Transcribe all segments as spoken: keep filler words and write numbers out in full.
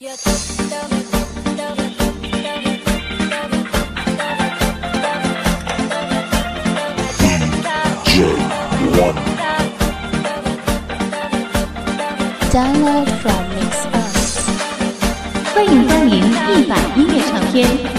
Download from MixUp， 欢迎光临一百音乐唱片。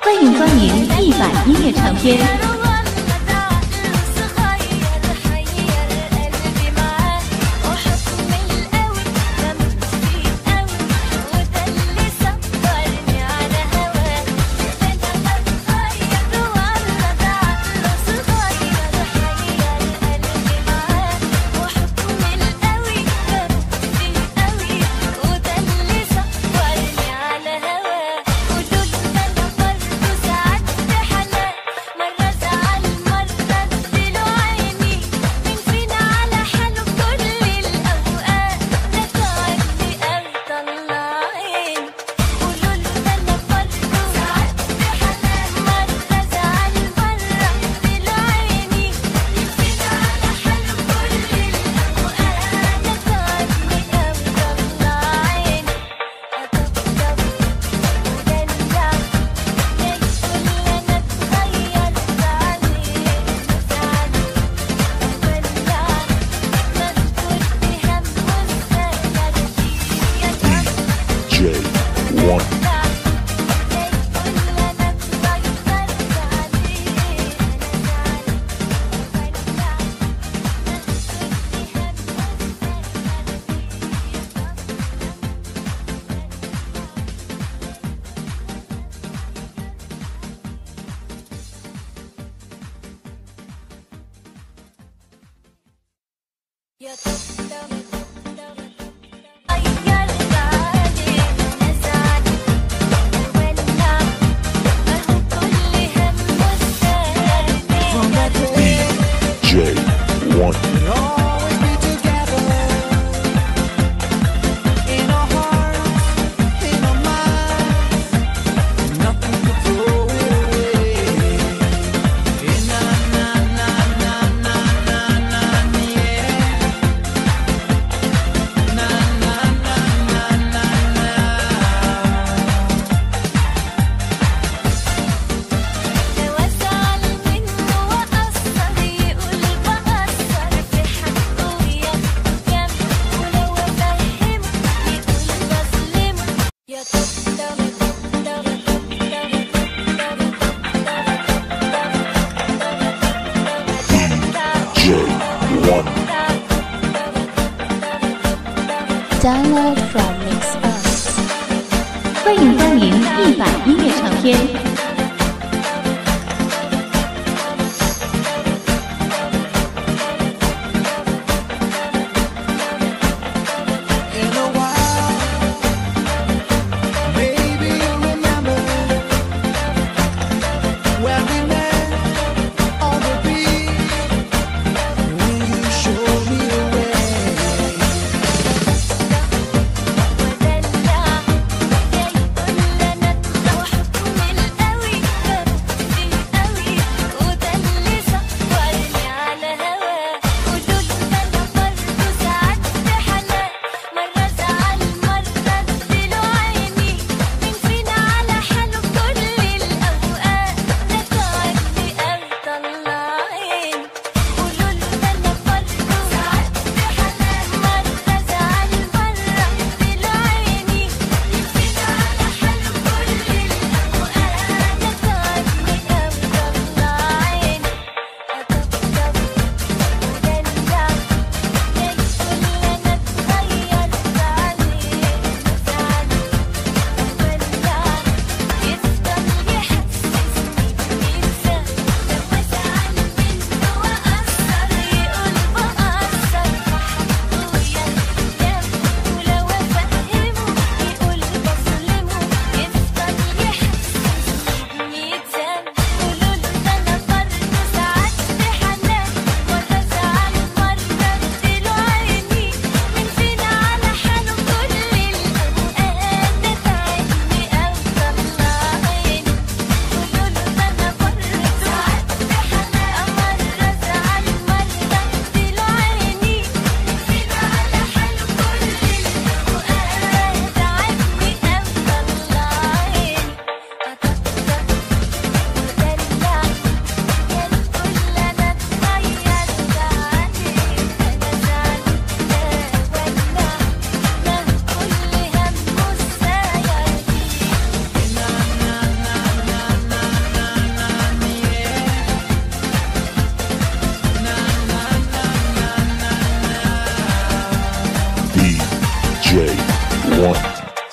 欢迎光临一百音乐唱片。立法音乐唱片。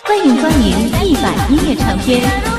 欢迎光临一百音乐唱片。